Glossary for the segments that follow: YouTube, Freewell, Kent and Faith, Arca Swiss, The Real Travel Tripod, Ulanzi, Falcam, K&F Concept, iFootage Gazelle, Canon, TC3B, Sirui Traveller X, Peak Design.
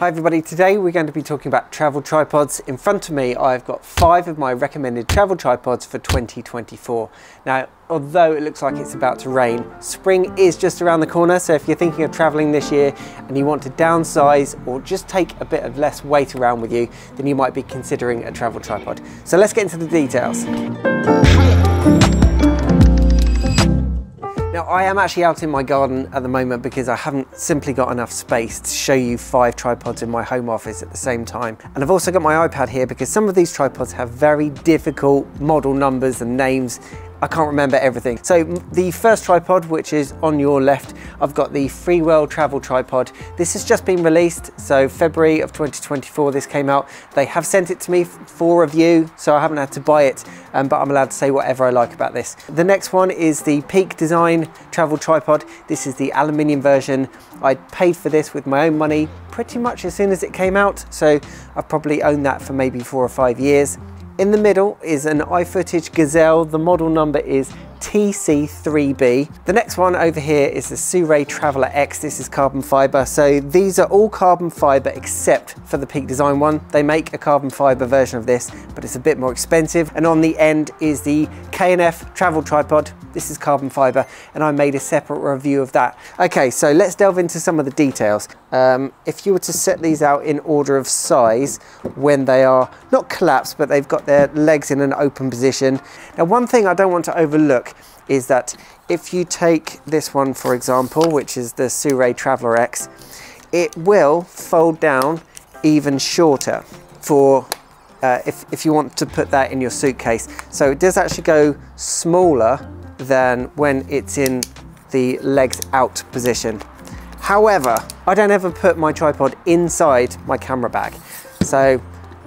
Hi everybody, today we're going to be talking about travel tripods. In front of me I've got 5 of my recommended travel tripods for 2024. Now although it looks like it's about to rain, spring is just around the corner, so if you're thinking of traveling this year and you want to downsize or just take a bit of less weight around with you, then you might be considering a travel tripod. So let's get into the details. Now, I am actually out in my garden at the moment because I haven't simply got enough space to show you 5 tripods in my home office at the same time. And I've also got my iPad here because some of these tripods have very difficult model numbers and names. I can't remember everything. So the first tripod, which is on your left, I've got the Freewell travel tripod. This has just been released, so February of 2024 this came out. They have sent it to me for review, so I haven't had to buy it, but I'm allowed to say whatever I like about this. The next one is the Peak Design travel tripod. This is the aluminium version. I paid for this with my own money pretty much as soon as it came out, so I've probably owned that for maybe 4 or 5 years. In the middle is an iFootage Gazelle. The model number is TC3B. The next one over here is the Sirui Traveller X. This is carbon fiber. So these are all carbon fiber except for the Peak Design one. They make a carbon fiber version of this, but it's a bit more expensive. And on the end is the K&F travel tripod. This is carbon fiber, and I made a separate review of that. Okay, so let's delve into some of the details. If you were to set these out in order of size, when they are not collapsed, but they've got their legs in an open position. Now, one thing I don't want to overlook is that if you take this one, for example, which is the Sirui Traveller X, it will fold down even shorter for if you want to put that in your suitcase. So it does actually go smaller than when it's in the legs out position. However, I don't ever put my tripod inside my camera bag. So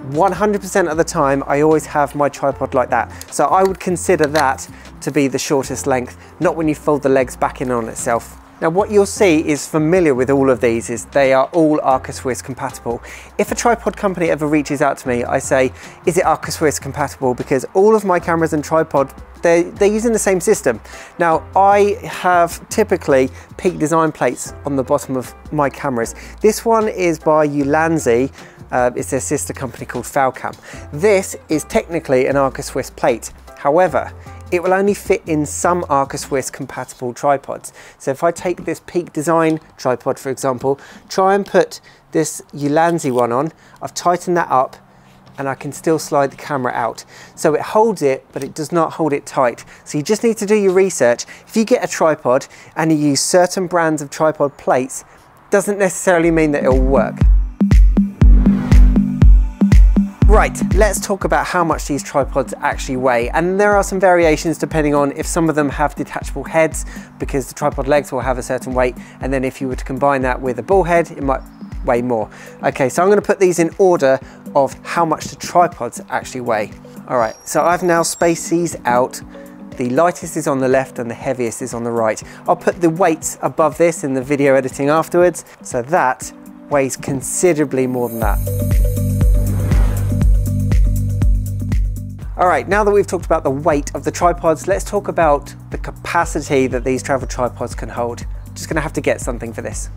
100% of the time, I always have my tripod like that. So I would consider that to be the shortest length, not when you fold the legs back in on itself. Now what you'll see is familiar with all of these is they are all Arca Swiss compatible. If a tripod company ever reaches out to me, I say, is it Arca Swiss compatible? Because all of my cameras and tripod, they're using the same system. Now I have typically Peak Design plates on the bottom of my cameras. This one is by Ulanzi. It's their sister company called Falcam. This is technically an Arca Swiss plate. However, it will only fit in some Arca Swiss compatible tripods. So if I take this Peak Design tripod, for example, try and put this Ulanzi one on, I've tightened that up and I can still slide the camera out. So it holds it, but it does not hold it tight. So you just need to do your research. If you get a tripod and you use certain brands of tripod plates, it doesn't necessarily mean that it'll work. Right, let's talk about how much these tripods actually weigh, and there are some variations depending on if some of them have detachable heads because the tripod legs will have a certain weight, and then if you were to combine that with a ball head it might weigh more. Okay, so I'm going to put these in order of how much the tripods actually weigh. Alright, so I've now spaced these out. The lightest is on the left and the heaviest is on the right. I'll put the weights above this in the video editing afterwards, so that weighs considerably more than that. All right, now that we've talked about the weight of the tripods, let's talk about the capacity that these travel tripods can hold. I'm just gonna have to get something for this.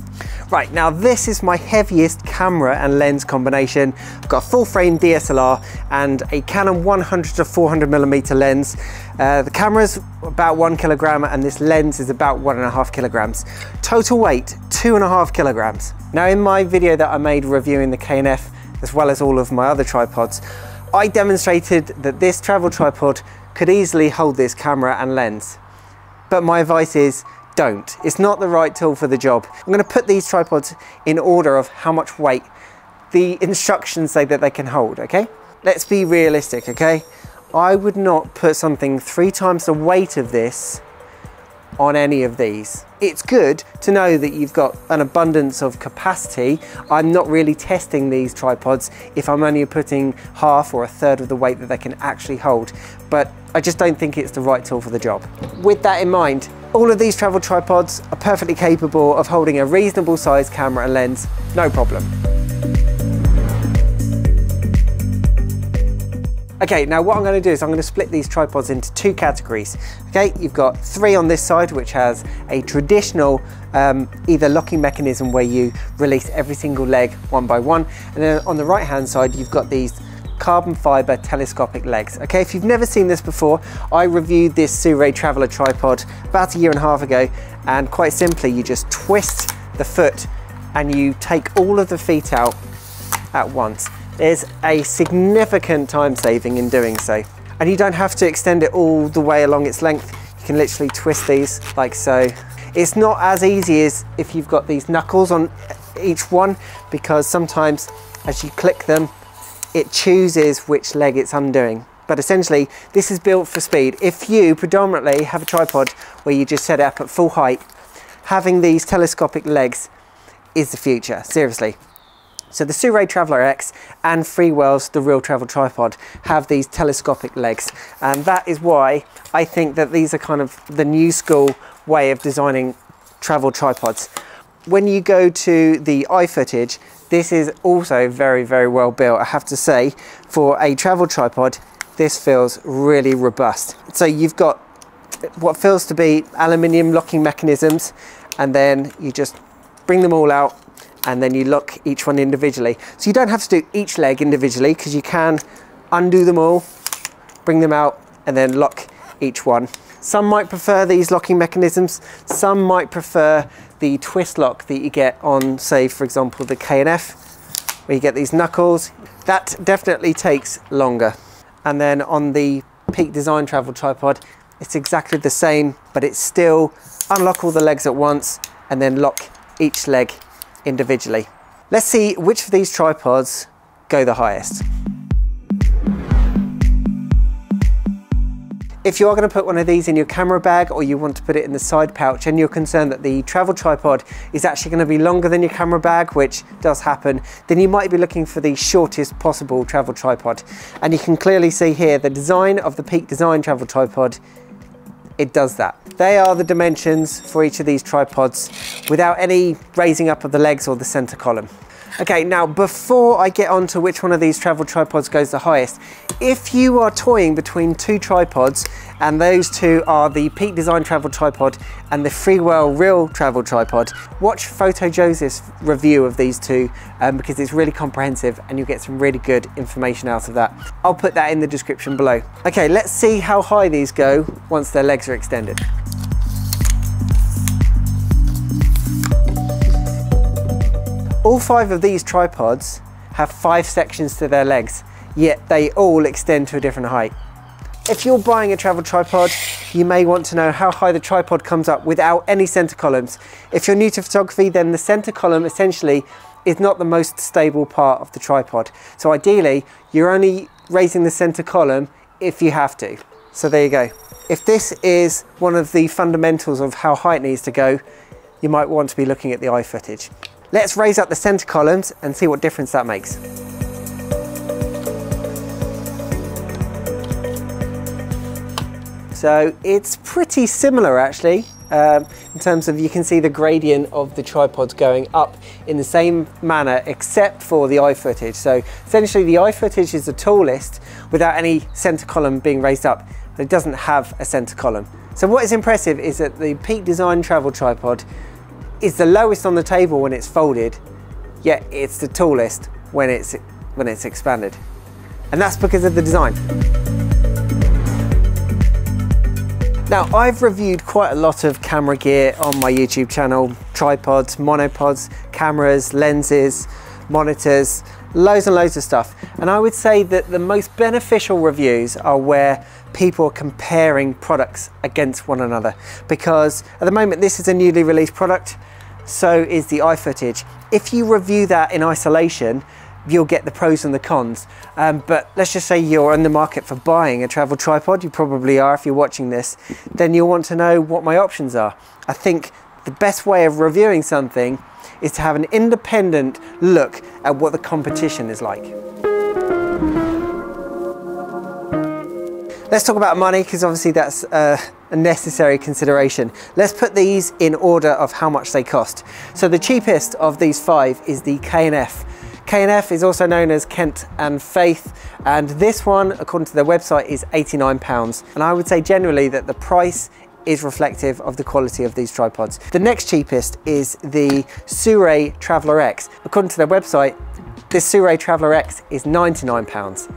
Right, now this is my heaviest camera and lens combination. I've got a full frame DSLR and a Canon 100-400mm lens. The camera's about 1 kilogram and this lens is about 1.5 kilograms. Total weight, 2.5 kilograms. Now in my video that I made reviewing the K&F, as well as all of my other tripods, I demonstrated that this travel tripod could easily hold this camera and lens. But my advice is, don't. It's not the right tool for the job. I'm going to put these tripods in order of how much weight the instructions say that they can hold, okay? Let's be realistic, okay? I would not put something 3 times the weight of this on any of these. It's good to know that you've got an abundance of capacity. I'm not really testing these tripods if I'm only putting half or a third of the weight that they can actually hold, but I just don't think it's the right tool for the job. With that in mind, all of these travel tripods are perfectly capable of holding a reasonable size camera and lens, no problem. Okay, now what I'm going to do is I'm going to split these tripods into two categories. Okay, you've got three on this side, which has a traditional either locking mechanism where you release every single leg one by one. And then on the right hand side, you've got these carbon fiber telescopic legs. Okay, if you've never seen this before, I reviewed this Sirui Traveller tripod about 1.5 years ago, and quite simply you just twist the foot and you take all of the feet out at once. There's a significant time saving in doing so, and you don't have to extend it all the way along its length. You can literally twist these like so. It's not as easy as if you've got these knuckles on each one, because sometimes as you click them it chooses which leg it's undoing. But essentially this is built for speed. If you predominantly have a tripod where you just set it up at full height, having these telescopic legs is the future, seriously. So the Sirui Traveller X and Freewell's The Real Travel Tripod have these telescopic legs, and that is why I think that these are kind of the new school way of designing travel tripods. When you go to the iFootage, this is also very, very well built, I have to say. For a travel tripod, this feels really robust. So you've got what feels to be aluminium locking mechanisms, and then you just bring them all out and then you lock each one individually. So you don't have to do each leg individually, because you can undo them all, bring them out and then lock each one. Some might prefer these locking mechanisms, some might prefer the twist lock that you get on, say for example, the K&F, where you get these knuckles. That definitely takes longer. And then on the Peak Design travel tripod, it's exactly the same, but it's still unlock all the legs at once and then lock each leg individually. Let's see which of these tripods go the highest. If you are going to put one of these in your camera bag, or you want to put it in the side pouch, and you're concerned that the travel tripod is actually going to be longer than your camera bag, which does happen, then you might be looking for the shortest possible travel tripod. And you can clearly see here the design of the Peak Design travel tripod, it does that. They are the dimensions for each of these tripods without any raising up of the legs or the center column. Okay, now before I get on to which one of these travel tripods goes the highest, if you are toying between two tripods, and those two are the Peak Design Travel Tripod and the Freewell Real Travel Tripod, watch Photo Joseph's review of these two because it's really comprehensive and you'll get some really good information out of that. I'll put that in the description below. Okay, let's see how high these go once their legs are extended. All five of these tripods have five sections to their legs, yet they all extend to a different height. If you're buying a travel tripod, you may want to know how high the tripod comes up without any center columns. If you're new to photography, then the center column essentially is not the most stable part of the tripod. So ideally, you're only raising the center column if you have to. So there you go. If this is one of the fundamentals of how high it needs to go, you might want to be looking at the iFootage. Let's raise up the center columns and see what difference that makes. So it's pretty similar actually, in terms of you can see the gradient of the tripods going up in the same manner, except for the iFootage. So essentially the iFootage is the tallest without any center column being raised up, but it doesn't have a center column. So what is impressive is that the Peak Design Travel Tripod is the lowest on the table when it's folded, yet it's the tallest when it's expanded. And that's because of the design. Now, I've reviewed quite a lot of camera gear on my YouTube channel. Tripods, monopods, cameras, lenses, monitors, loads and loads of stuff. And I would say that the most beneficial reviews are where people are comparing products against one another. Because at the moment, this is a newly released product, so is the iFootage. If you review that in isolation, you'll get the pros and the cons. But let's just say you're in the market for buying a travel tripod, you probably are if you're watching this, then you'll want to know what my options are. I think the best way of reviewing something is to have an independent look at what the competition is like. Let's talk about money, because obviously that's a necessary consideration. Let's put these in order of how much they cost. So the cheapest of these five is the K&F. K&F is also known as Kent and Faith, and this one, according to their website, is £89. And I would say generally that the price is reflective of the quality of these tripods. The next cheapest is the Sirui Traveller X. According to their website, this Sirui Traveller X is £99.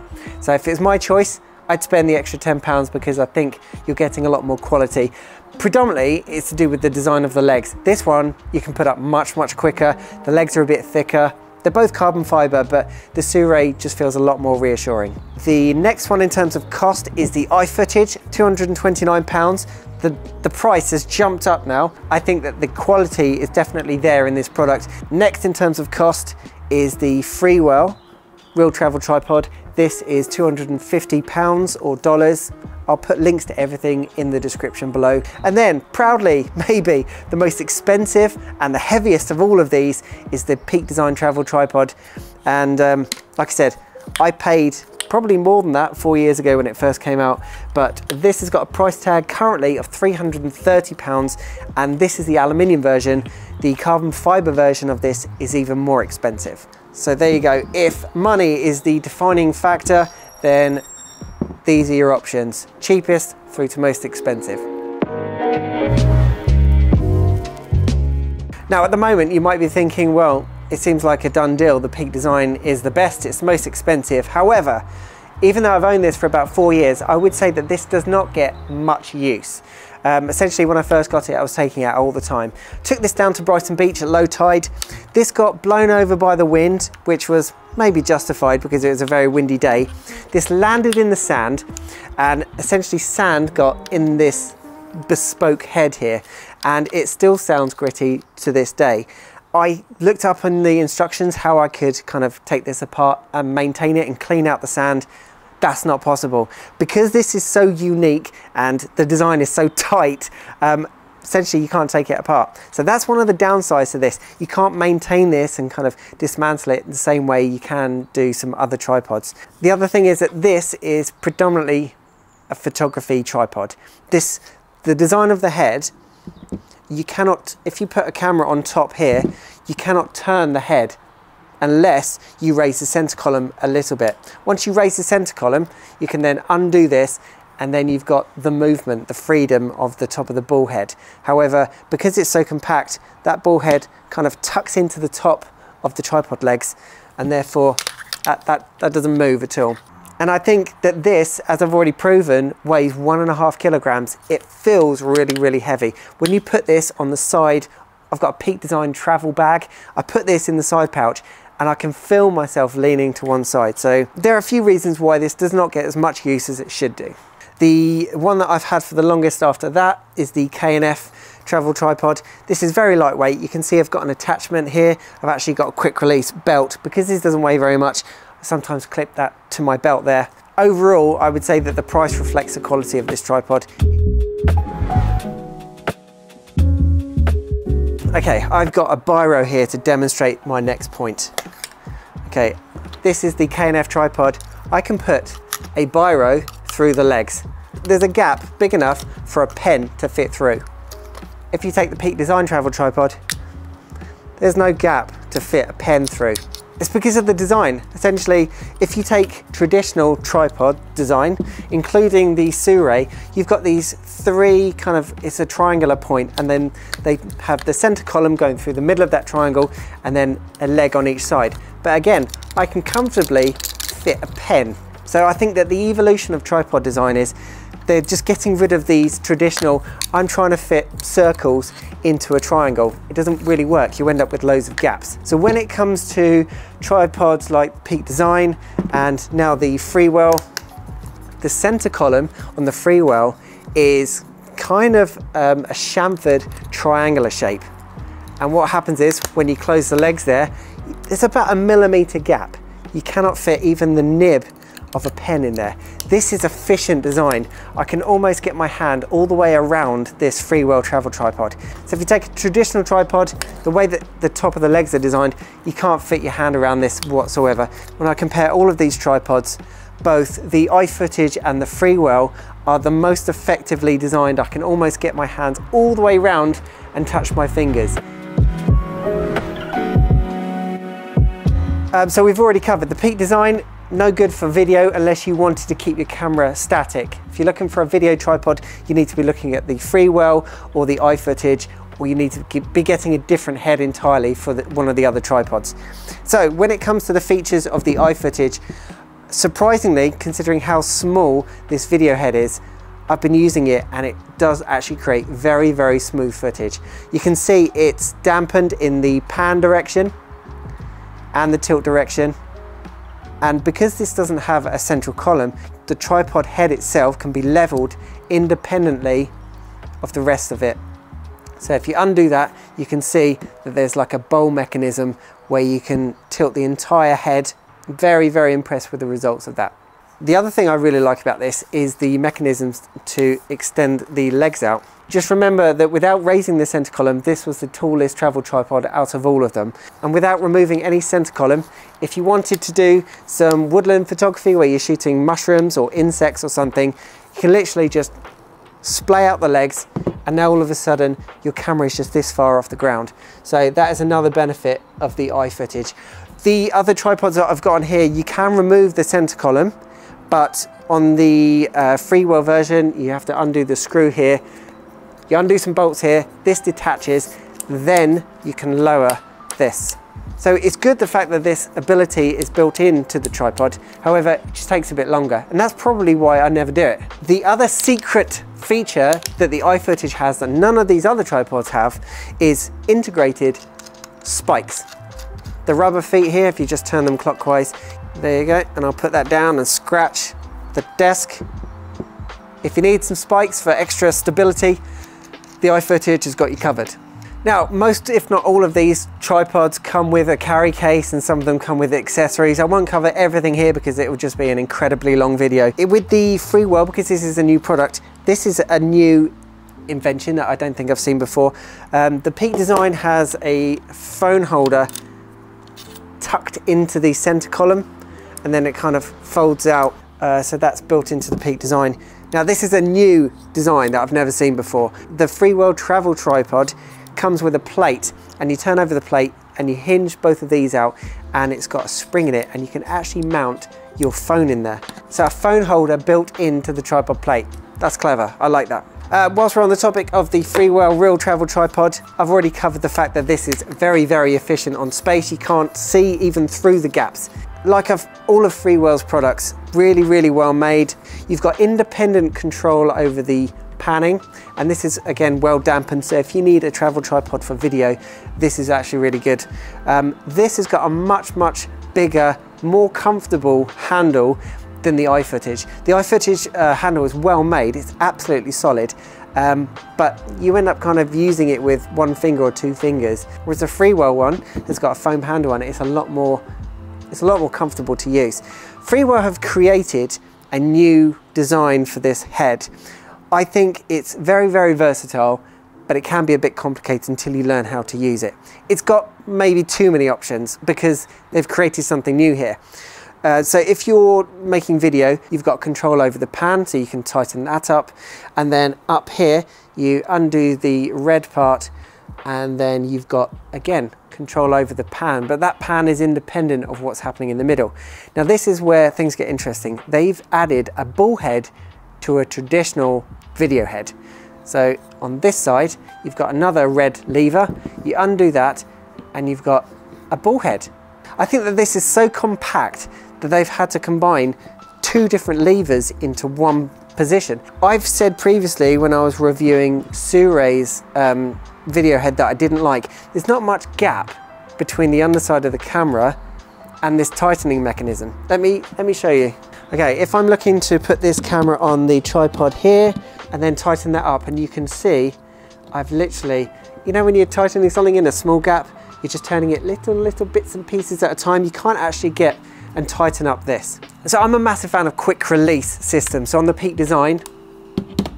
So if it was my choice, I'd spend the extra £10 because I think you're getting a lot more quality. Predominantly, it's to do with the design of the legs. This one, you can put up much, much quicker. The legs are a bit thicker. They're both carbon fiber, but the Sirui just feels a lot more reassuring. The next one in terms of cost is the iFootage, £229. The price has jumped up now. I think that the quality is definitely there in this product. Next in terms of cost is the Freewell Real Travel Tripod. This is £250 or dollars. I'll put links to everything in the description below. And then proudly, maybe the most expensive and the heaviest of all of these is the Peak Design Travel Tripod. And like I said, I paid probably more than that 4 years ago when it first came out, but this has got a price tag currently of £330, and this is the aluminium version. The carbon fiber version of this is even more expensive. So there you go. If money is the defining factor, then these are your options. Cheapest through to most expensive. Now at the moment you might be thinking, well, it seems like a done deal. The Peak Design is the best, it's the most expensive. However, even though I've owned this for about 4 years, I would say that this does not get much use. Essentially when I first got it, I was taking it out all the time. Took this down to Brighton Beach at low tide. This got blown over by the wind, which was maybe justified because it was a very windy day. This landed in the sand, and essentially sand got in this bespoke head here, and it still sounds gritty to this day. I looked up in the instructions how I could kind of take this apart and maintain it and clean out the sand. That's not possible. Because this is so unique and the design is so tight, essentially you can't take it apart. So that's one of the downsides to this. You can't maintain this and kind of dismantle it in the same way you can do some other tripods. The other thing is that this is predominantly a photography tripod. The design of the head, you cannot, if you put a camera on top here, you cannot turn the head unless you raise the center column a little bit. Once you raise the center column, you can then undo this, and then you've got the movement, the freedom of the top of the ball head. However, because it's so compact, that ball head kind of tucks into the top of the tripod legs, and therefore that doesn't move at all. And I think that this, as I've already proven, weighs 1.5 kilograms. It feels really, really heavy. When you put this on the side, I've got a Peak Design travel bag. I put this in the side pouch and I can feel myself leaning to one side. So there are a few reasons why this does not get as much use as it should do. The one that I've had for the longest after that is the K&F travel tripod. This is very lightweight. You can see I've got an attachment here. I've actually got a quick release belt because this doesn't weigh very much. Sometimes clip that to my belt there. Overall, I would say that the price reflects the quality of this tripod. Okay, I've got a biro here to demonstrate my next point. Okay, this is the K&F tripod. I can put a biro through the legs. There's a gap big enough for a pen to fit through. If you take the Peak Design travel tripod, there's no gap to fit a pen through. It's because of the design. Essentially, if you take traditional tripod design, including the Sirui, you've got these three kind of, it's a triangular point, and then they have the center column going through the middle of that triangle, and then a leg on each side. But again, I can comfortably fit a pen. So I think that the evolution of tripod design is they're just getting rid of these traditional, I'm trying to fit circles into a triangle. It doesn't really work. You end up with loads of gaps. So when it comes to tripods like Peak Design and now the Freewell, the center column on the Freewell is kind of a chamfered triangular shape. And what happens is when you close the legs there, there's about a millimeter gap. You cannot fit even the nib of a pen in there. This is efficient design. I can almost get my hand all the way around this Freewell travel tripod. So if you take a traditional tripod, the way that the top of the legs are designed, you can't fit your hand around this whatsoever. When I compare all of these tripods, both the iFootage and the Freewell are the most effectively designed. I can almost get my hands all the way around and touch my fingers. So we've already covered the Peak Design, no good for video unless you wanted to keep your camera static. If you're looking for a video tripod, you need to be looking at the Freewell or the iFootage, or you need to be getting a different head entirely for one of the other tripods. So when it comes to the features of the iFootage, surprisingly, considering how small this video head is, I've been using it and it does actually create very, very smooth footage. You can see it's dampened in the pan direction and the tilt direction. And because this doesn't have a central column, the tripod head itself can be leveled independently of the rest of it. So if you undo that, you can see that there's like a bowl mechanism where you can tilt the entire head. Very, very impressed with the results of that. The other thing I really like about this is the mechanisms to extend the legs out. Just remember that without raising the center column, this was the tallest travel tripod out of all of them. And without removing any center column, if you wanted to do some woodland photography where you're shooting mushrooms or insects or something, you can literally just splay out the legs and now all of a sudden your camera is just this far off the ground. So that is another benefit of the iFootage. The other tripods that I've got on here, you can remove the center column, but on the Freewell version, you have to undo the screw here. You undo some bolts here, this detaches, then you can lower this. So it's good the fact that this ability is built into the tripod. However, it just takes a bit longer, and that's probably why I never do it. The other secret feature that the iFootage has that none of these other tripods have is integrated spikes. The rubber feet here, if you just turn them clockwise, there you go, and I'll put that down and scratch the desk. If you need some spikes for extra stability, the iFootage has got you covered. Now, most if not all of these tripods come with a carry case and some of them come with accessories. I won't cover everything here because it will just be an incredibly long video. With the Freewell, because this is a new product, this is a new invention that I don't think I've seen before. The Peak Design has a phone holder tucked into the center column and then it kind of folds out. So that's built into the Peak Design. Now this is a new design that I've never seen before. The Freewell travel tripod comes with a plate and you turn over the plate and you hinge both of these out and it's got a spring in it and you can actually mount your phone in there. So a phone holder built into the tripod plate. That's clever, I like that. Whilst we're on the topic of the Freewell Real Travel Tripod, I've already covered the fact that this is very, very efficient on space. You can't see even through the gaps. Like all of Freewell's products, really, really well made. You've got independent control over the panning, and this is again well dampened, so if you need a travel tripod for video, this is actually really good. This has got a much bigger, more comfortable handle than the iFootage. The iFootage handle is well made, it's absolutely solid, but you end up kind of using it with one finger or two fingers, whereas the Freewell one has got a foam handle on it. It's a lot more comfortable to use. Freewell have created a new design for this head. I think it's very, very versatile, but it can be a bit complicated until you learn how to use it. It's got maybe too many options because they've created something new here. So if you're making video, you've got control over the pan, so you can tighten that up. And then up here, you undo the red part, and then you've got, again, control over the pan, but that pan is independent of what's happening in the middle. Now this is where things get interesting. They've added a ball head to a traditional video head. So on this side, you've got another red lever, you undo that, and you've got a ball head. I think that this is so compact that they've had to combine two different levers into one position. I've said previously when I was reviewing Surei's video head that I didn't like, there's not much gap between the underside of the camera and this tightening mechanism. Let me show you. Okay, if I'm looking to put this camera on the tripod here and then tighten that up, and you can see I've literally, you know when you're tightening something in a small gap, you're just turning it little bits and pieces at a time. You can't actually get and tighten up this. So I'm a massive fan of quick release systems. So on the Peak Design,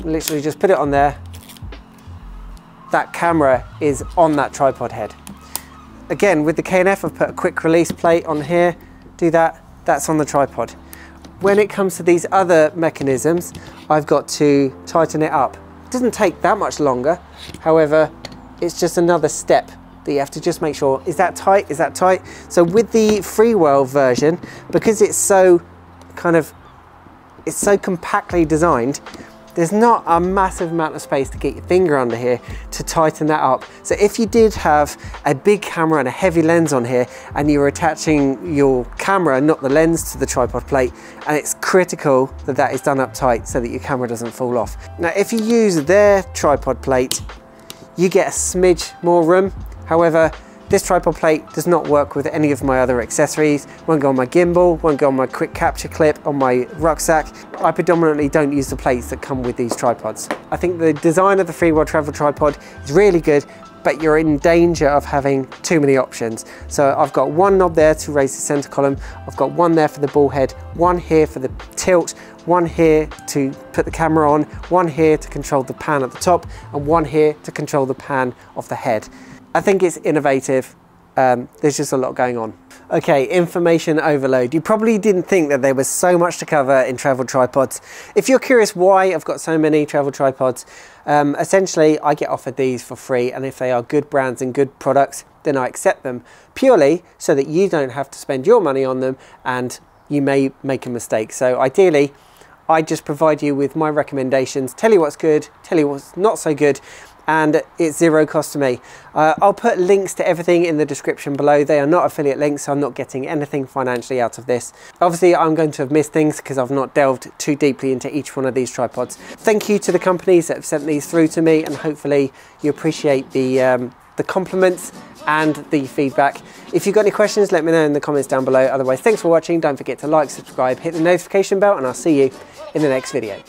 literally just put it on there. That camera is on that tripod head. Again, with the K&F, I've put a quick release plate on here. Do that, that's on the tripod. When it comes to these other mechanisms, I've got to tighten it up. It doesn't take that much longer. However, it's just another step that you have to just make sure, is that tight? Is that tight? So with the Freewell version, because it's so kind of, it's so compactly designed, there's not a massive amount of space to get your finger under here to tighten that up. So if you did have a big camera and a heavy lens on here and you were attaching your camera, not the lens, to the tripod plate, and it's critical that that is done up tight so that your camera doesn't fall off. Now, if you use their tripod plate, you get a smidge more room. However, this tripod plate does not work with any of my other accessories. Won't go on my gimbal, won't go on my quick capture clip, on my rucksack. I predominantly don't use the plates that come with these tripods. I think the design of the Freewell Travel Tripod is really good, but you're in danger of having too many options. So I've got one knob there to raise the center column. I've got one there for the ball head, one here for the tilt, one here to put the camera on, one here to control the pan at the top, and one here to control the pan of the head. I think it's innovative. There's just a lot going on. Okay, information overload. You probably didn't think that there was so much to cover in travel tripods. If you're curious why I've got so many travel tripods, essentially I get offered these for free, and if they are good brands and good products, then I accept them purely so that you don't have to spend your money on them and you may make a mistake. So ideally, I just provide you with my recommendations, tell you what's good, tell you what's not so good, and it's zero cost to me. I'll put links to everything in the description below. They are not affiliate links, so I'm not getting anything financially out of this. Obviously, I'm going to have missed things because I've not delved too deeply into each one of these tripods. Thank you to the companies that have sent these through to me, and hopefully you appreciate the compliments and the feedback. If you've got any questions, let me know in the comments down below. Otherwise, thanks for watching. Don't forget to like, subscribe, hit the notification bell, and I'll see you in the next video.